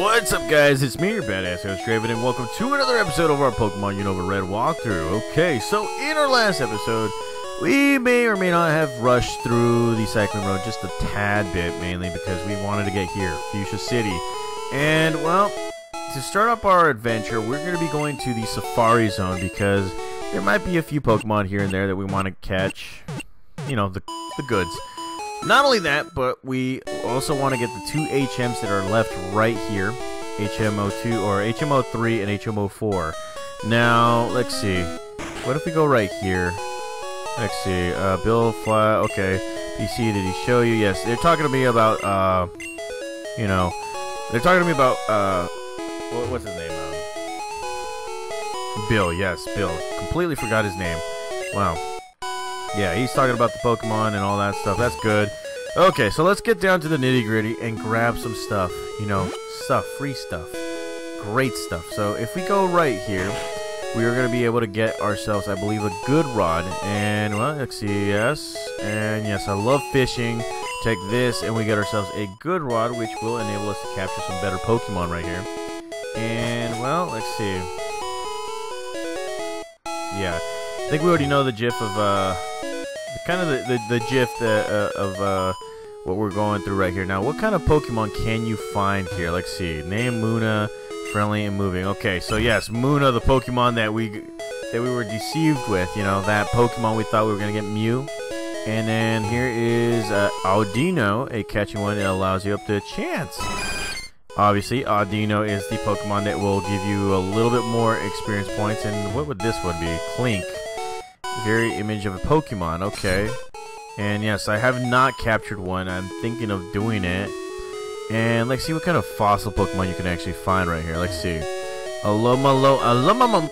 What's up, guys? It's me, your badass host Draven, and welcome to another episode of our Pokemon Unova Red walkthrough. Okay, so in our last episode, we may or may not have rushed through the Cyclone Road just a tad bit, mainly because we wanted to get here, Fuchsia City. And, well, to start up our adventure, we're going to be going to the Safari Zone because there might be a few Pokemon here and there that we want to catch, you know, the goods. Not only that, but we also want to get the two HMs that are left right here, HMO2 or HMO3 and HMO4. Now, let's see. What if we go right here? Let's see. Bill Fly. Okay. PC, did he show you? Yes. They're talking to me about, you know, they're talking to me about, what's his name? Bill. Yes, Bill. Completely forgot his name. Wow. Yeah, he's talking about the Pokemon and all that stuff. That's good. Okay, so let's get down to the nitty-gritty and grab some stuff. You know, stuff. Free stuff. Great stuff. So if we go right here, we are going to be able to get ourselves, I believe, a good rod. And, well, let's see. Yes. And, yes, I love fishing. Take this, and we get ourselves a good rod, which will enable us to capture some better Pokemon right here. And, well, let's see. Yeah. I think we already know the gif of, kind of the gif of what we're going through right here. Now, what kind of Pokemon can you find here? Let's see. Name Muna, friendly and moving. Okay, so yes, Muna, the Pokemon that we were deceived with. You know, that Pokemon we thought we were going to get Mew. And then here is Audino, a catching one that allows you up to a chance. Obviously, Audino is the Pokemon that will give you a little bit more experience points. And what would this one be? Clink. Very image of a Pokemon, okay. And yes, I have not captured one. I'm thinking of doing it. And let's see what kind of fossil Pokemon you can actually find right here. Let's see. Alomamola,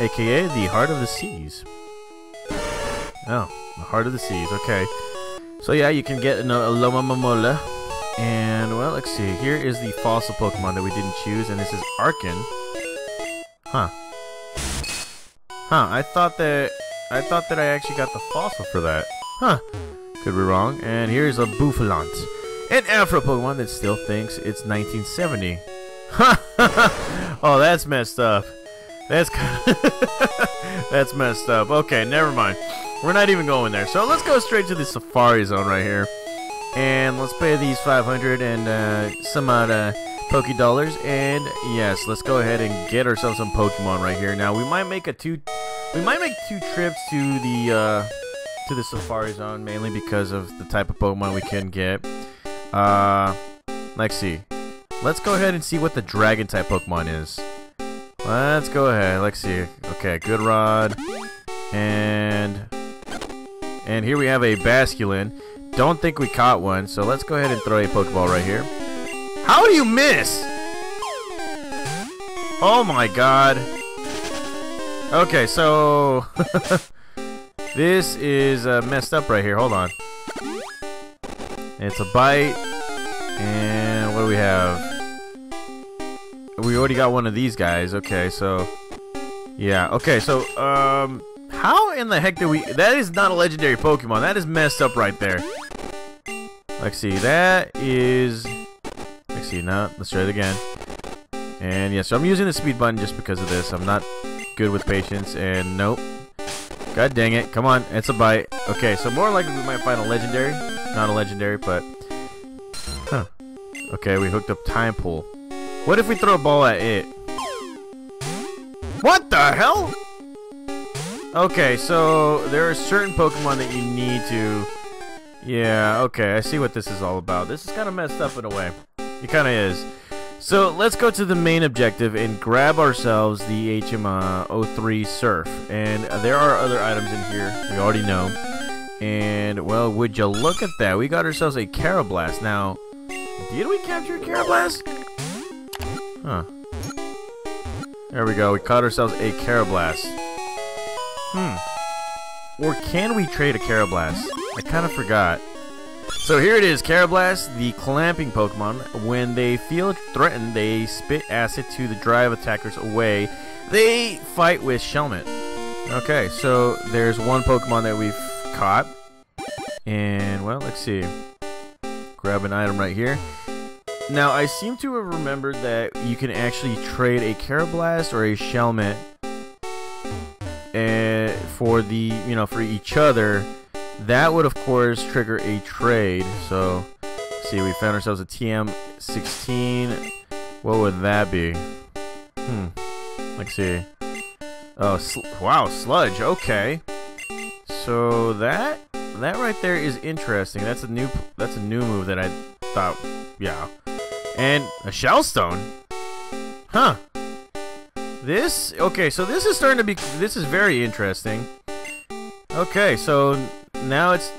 aka the Heart of the Seas. Oh, the Heart of the Seas, okay. So yeah, you can get an Alomamola. And well, let's see. Here is the fossil Pokemon that we didn't choose, and this is Arcan. Huh. Huh, I thought that I actually got the fossil for that. Huh. Could be wrong. And here's a Bouffalant. An Afro Pokemon that still thinks it's 1970. Ha! Oh, that's messed up. That's kind of that's messed up. Okay, never mind. We're not even going there. So let's go straight to the Safari Zone right here. And let's pay these 500 and some odd Poké dollars, and yes, let's go ahead and get ourselves some Pokemon right here. Now we might make two trips to the Safari Zone, mainly because of the type of Pokemon we can get. Let's see. Let's go ahead and see what the Dragon type Pokemon is. Let's go ahead. Let's see. Okay, good rod, and here we have a Basculin. Don't think we caught one, so let's go ahead and throw a Pokeball right here. How do you miss? Oh my god. Okay, so this is messed up right here. Hold on. It's a bite. And what do we have? We already got one of these guys. Okay, so yeah. Okay, so how in the heck did we... That is not a legendary Pokemon. That is messed up right there. Let's see. That is... Now, let's try it again. And yes, so I'm using the speed button just because of this. I'm not good with patience, and nope. God dang it. Come on. It's a bite. Okay, so more likely we might find a legendary. Not a legendary, but... Huh. Okay, we hooked up Time Pool. What if we throw a ball at it? What the hell? Okay, so there are certain Pokemon that you need to... Yeah, okay, I see what this is all about. This is kind of messed up in a way. It kind of is. So let's go to the main objective and grab ourselves the HMO3 Surf. And there are other items in here. We already know. And, well, would you look at that? We got ourselves a Carablast. Now, did we capture a Carablast? Huh. There we go. We caught ourselves a Carablast. Hmm. Or can we trade a Carablast? I kind of forgot. So here it is, Carablast, the clamping Pokemon. When they feel threatened, they spit acid to the drive attackers away. They fight with Shelmet. Okay, so there's one Pokemon that we've caught. And, well, let's see. Grab an item right here. Now, I seem to have remembered that you can actually trade a Carablast or a Shelmet for the, you know, for each other. That would, of course, trigger a trade. So, let's see, we found ourselves a TM-16. What would that be? Let's see. Oh, wow, Sludge. Okay. So that right there is interesting. That's a new move that I thought. Yeah. And a Shellstone. Huh. This, okay, so this is starting to be, this is very interesting. Okay, so now it's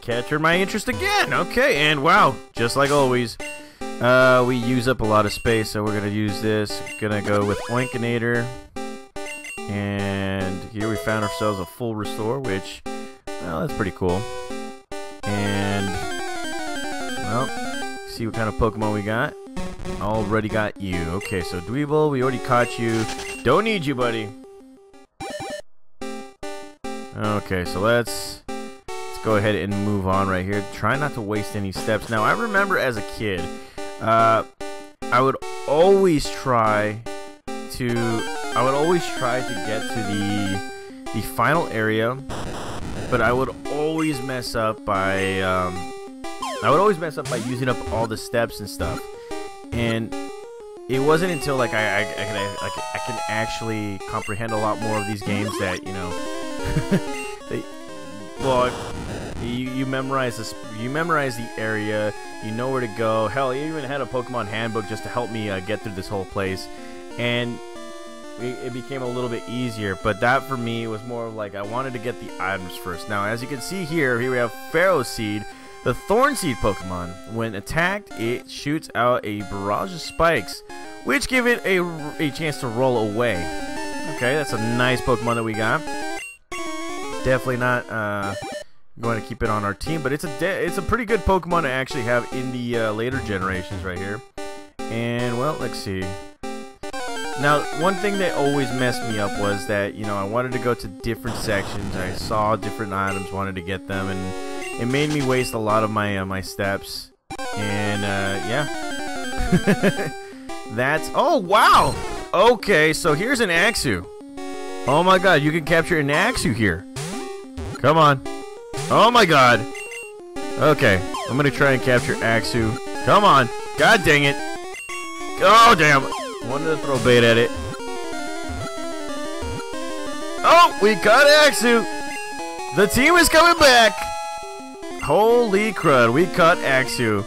captured my interest again. Okay, and wow, just like always, we use up a lot of space, so we're gonna use this. Gonna go with Oinkinator. And here we found ourselves a full restore, which, well, that's pretty cool. And, well, see what kind of Pokemon we got. Already got you. Okay, so Dweeble, we already caught you. Don't need you, buddy. Okay, so let's go ahead and move on right here. Try not to waste any steps. Now, I remember as a kid, I would always try to get to the final area, but I would always mess up by using up all the steps and stuff. And it wasn't until like I can actually comprehend a lot more of these games that, you know, you memorize the area, you know where to go. Hell, I even had a Pokemon handbook just to help me get through this whole place, and it became a little bit easier. But that for me was more of like I wanted to get the items first. Now, as you can see here we have Ferroseed. The Thorn Seed Pokemon, when attacked, it shoots out a barrage of spikes, which give it a chance to roll away. Okay, that's a nice Pokemon that we got. Definitely not going to keep it on our team, but it's a pretty good Pokemon to actually have in the later generations right here. And, well, let's see. Now, one thing that always messed me up was that, you know, I wanted to go to different sections. I saw different items, wanted to get them, and it made me waste a lot of my my steps, and yeah. That's, oh wow, okay, so here's an Axew. Oh my god, you can capture an Axew here. Come on. Oh my god. Okay, I'm gonna try and capture Axew. Come on. God dang it. Oh damn. Wanted to throw bait at it. Oh, we got Axew. The team is coming back. Holy crud, we caught Axew.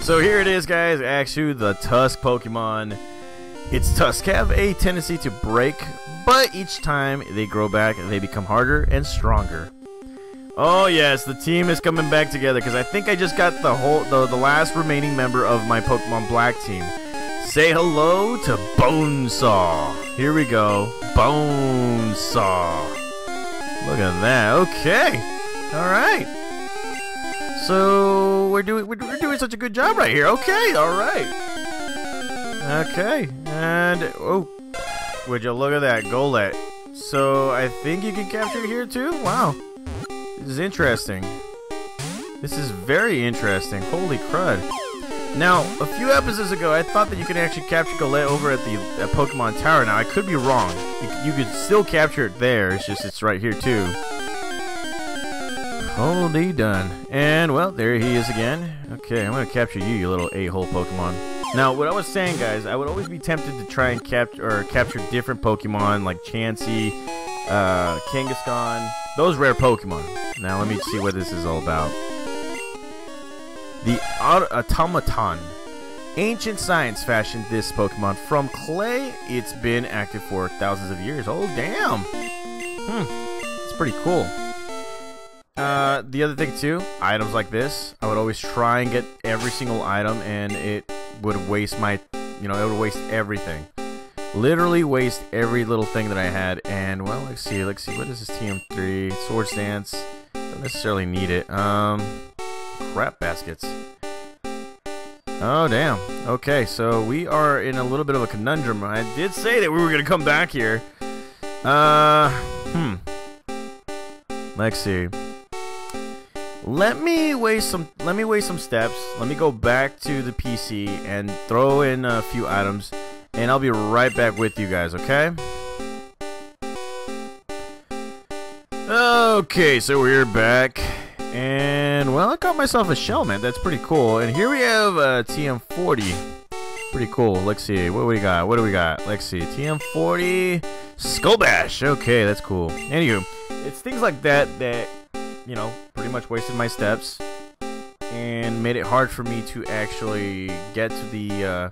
So here it is, guys. Axew, the Tusk Pokemon. Its Tusk have a tendency to break, but each time they grow back, they become harder and stronger. Oh yes, the team is coming back together, because I think I just got the last remaining member of my Pokemon Black team. Say hello to Bonesaw. Here we go, Bonesaw. Look at that. Okay. All right. So we're doing such a good job right here. Okay, all right. Okay, and oh, would you look at that, Golett. So I think you can capture it here too. Wow, this is interesting. This is very interesting. Holy crud! Now, a few episodes ago, I thought that you could actually capture Golett over at the Pokemon Tower. Now I could be wrong. You could still capture it there. It's just it's right here too. Holy done. And, well, there he is again. Okay, I'm going to capture you, you little a-hole Pokemon. Now, what I was saying, guys, I would always be tempted to try and capture different Pokemon, like Chansey, Kangaskhan, those rare Pokemon. Now, let me see what this is all about. The Automaton. Ancient science fashioned this Pokemon from clay. It's been active for thousands of years. Oh, damn. It's pretty cool. The other thing too, items like this, I would always try and get every single item, and it would waste my, you know, it would waste everything. Literally waste every little thing that I had. And, well, let's see, what is this TM3? Sword Stance, don't necessarily need it. Crap baskets. Oh, damn. Okay, so we are in a little bit of a conundrum. I did say that we were gonna come back here. Let's see. Let me waste some steps. Let me go back to the PC and throw in a few items, and I'll be right back with you guys, okay? Okay, so we're back, and well, I got myself a shell, man. That's pretty cool. And here we have a TM40. Pretty cool. Let's see. What do we got? What do we got? Let's see. TM40 Skull Bash. Okay, that's cool. Anywho, it's things like that that, you know, pretty much wasted my steps and made it hard for me to actually get to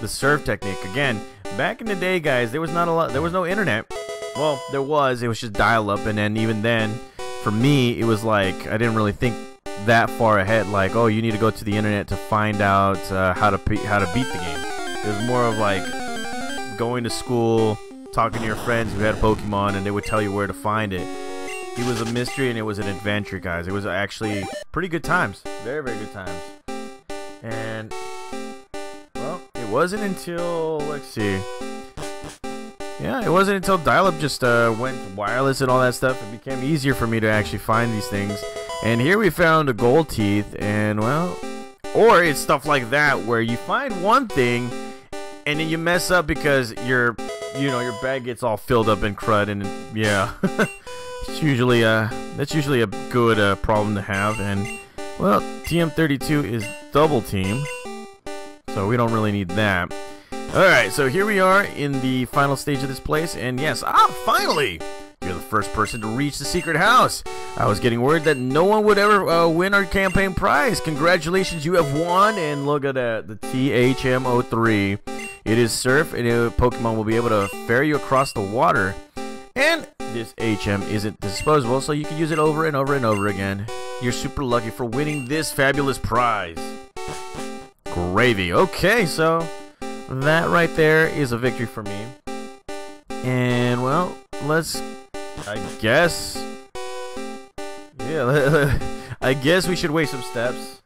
the serve technique. Again, back in the day, guys, there was not a lot. There was no internet. Well, there was. It was just dial-up, and then even then, for me, it was like I didn't really think that far ahead. Like, oh, you need to go to the internet to find out how to beat the game. It was more of like going to school, talking to your friends who had Pokemon, and they would tell you where to find it. It was a mystery and it was an adventure, guys. It was actually pretty good times. Very, very good times. And, well, it wasn't until, let's see. Yeah, it wasn't until dial-up just went wireless and all that stuff. It became easier for me to actually find these things. And here we found a gold teeth, and, well, or it's stuff like that where you find one thing and then you mess up because your, you know, your bag gets all filled up in crud, and, yeah. It's usually that's usually a good problem to have. And well, TM32 is double team, so we don't really need that. Alright, so here we are in the final stage of this place, and yes, finally! You're the first person to reach the secret house. I was getting worried that no one would ever win our campaign prize. Congratulations, you have won, and look at that, the THM03. It is surf, and Pokemon will be able to ferry you across the water. And this HM isn't disposable, so you can use it over and over and over again. You're super lucky for winning this fabulous prize. Gravy. Okay, so that right there is a victory for me. And, well, let's, I guess, yeah, I guess we should waste some steps.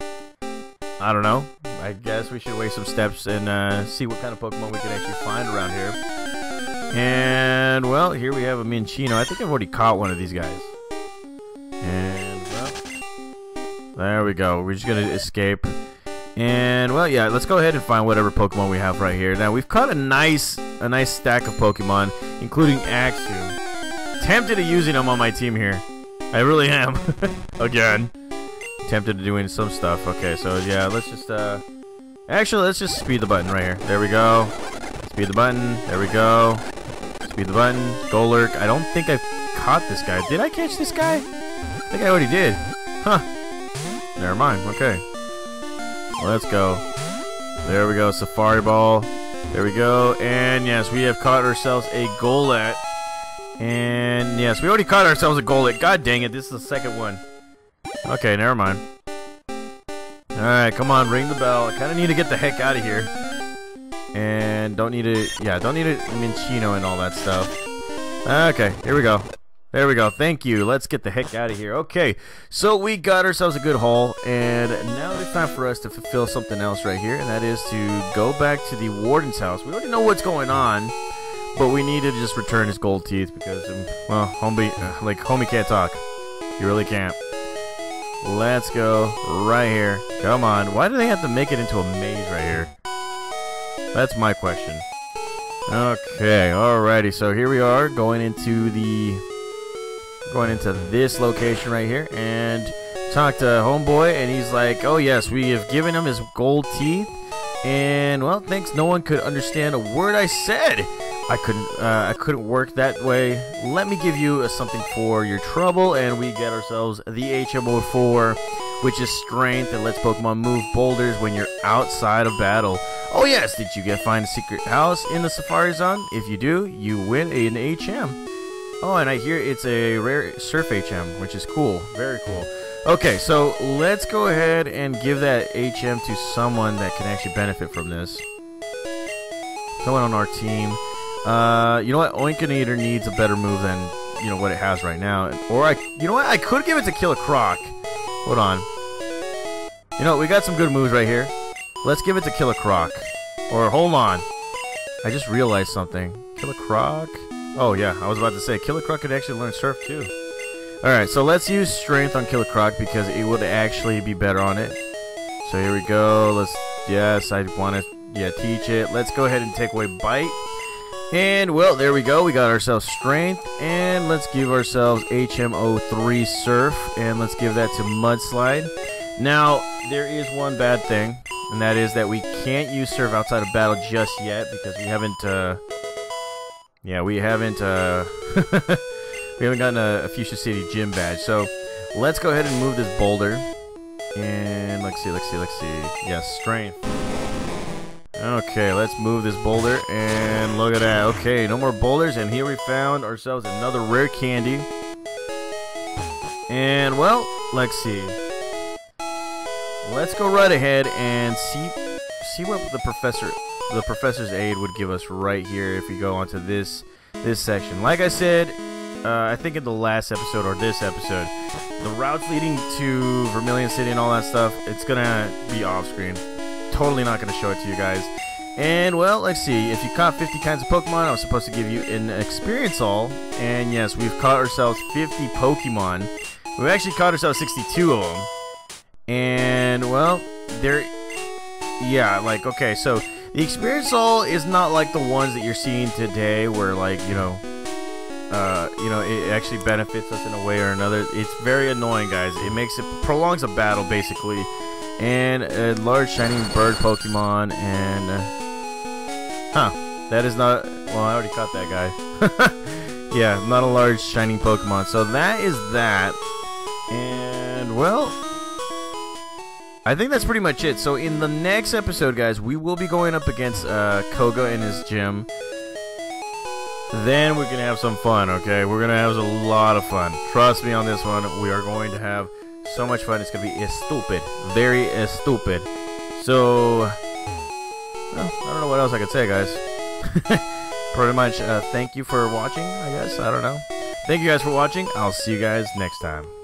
I don't know. I guess we should waste some steps and see what kind of Pokemon we can actually find around here. And, well, here we have a Minchino. I think I've already caught one of these guys. And, well, there we go. We're just going to escape. And, well, yeah, let's go ahead and find whatever Pokemon we have right here. Now, we've caught a nice stack of Pokemon, including Axew. Tempted to using them on my team here. I really am. Again. Tempted to doing some stuff. Okay, so, yeah, let's just, actually, let's just speed the button right here. There we go. Speed the button. There we go. Speed the button. Go lurk. I don't think I've caught this guy. Did I catch this guy? I think I already did. Huh. Never mind. Okay. Let's go. There we go. Safari ball. There we go. And yes, we have caught ourselves a Golett. And yes, we already caught ourselves a Golett. God dang it. This is the second one. Okay, never mind. Alright, come on. Ring the bell. I kind of need to get the heck out of here. And don't need to, yeah, don't need a Minchino and all that stuff. Okay, here we go. There we go. Thank you. Let's get the heck out of here. Okay, so we got ourselves a good haul, and now it's time for us to fulfill something else right here, and that is to go back to the warden's house. We already know what's going on, but we need to just return his gold teeth because, well, homie can't talk. He really can't. Let's go right here. Come on. Why do they have to make it into a maze right here? That's my question. Okay, alrighty. So here we are going into this location right here, and talked to Homeboy, and he's like, "Oh yes, we have given him his gold teeth, and well, thanks. No one could understand a word I said. I couldn't work that way. Let me give you something for your trouble." And we get ourselves the HM04, which is strength and lets Pokemon move boulders when you're outside of battle. Oh yes, did you find a secret house in the Safari Zone? If you do, you win an HM. Oh, and I hear it's a rare Surf HM, which is cool. Very cool. Okay, so let's go ahead and give that HM to someone that can actually benefit from this. Someone on our team. You know what? Oinkaneater needs a better move than, you know, what it has right now. Or you know what? I could give it to Killer Croc. Hold on. You know, we got some good moves right here. Let's give it to Killer Croc. Or hold on. I just realized something. Killer Croc. Oh yeah, I was about to say Killer Croc could actually learn surf too. Alright, so let's use strength on Killikrok because it would actually be better on it. So here we go. Let's, yes, I want to, yeah, teach it. Let's go ahead and take away bite. And, well, there we go. We got ourselves strength. And let's give ourselves HMO3 Surf. And let's give that to Mudslide. Now, there is one bad thing. And that is that we can't use Surf outside of battle just yet. Because we haven't, we haven't gotten a Fuchsia City gym badge. So, let's go ahead and move this boulder. And, let's see. Yes, strength. Okay, let's move this boulder, and look at that. Okay, no more boulders, and here we found ourselves another rare candy. And, well, let's see. Let's go right ahead and see what the professor's aid would give us right here if we go onto this section. Like I said, I think in the last episode or this episode, the routes leading to Vermilion City and all that stuff, it's gonna be off-screen. Totally not going to show it to you guys. And, well, let's see. If you caught 50 kinds of Pokemon, I was supposed to give you an experience all. And, yes, we've caught ourselves 50 Pokemon. We've actually caught ourselves 62 of them. And, well, they're... yeah, like, okay, so the experience all is not like the ones that you're seeing today where, like, it actually benefits us in a way or another. It's very annoying, guys. It prolongs a battle, basically. And a large shining bird Pokemon, and that is not, well, I already caught that guy. Yeah, not a large shining Pokemon, so that is that. And, well, I think that's pretty much it. So in the next episode, guys, we will be going up against Koga in his gym. Then we're gonna have some fun. Okay, we're gonna have a lot of fun, trust me on this one. We are going to have so much fun. It's going to be stupid. Very stupid. So, well, I don't know what else I could say, guys. Pretty much, thank you for watching, I guess. I don't know. Thank you guys for watching. I'll see you guys next time.